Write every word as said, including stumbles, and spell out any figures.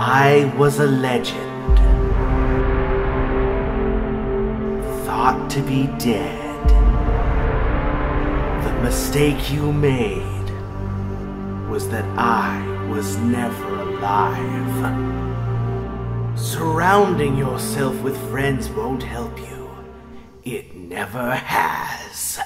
I was a legend, thought to be dead. The mistake you made was that I was never alive. Surrounding yourself with friends won't help you. It never has.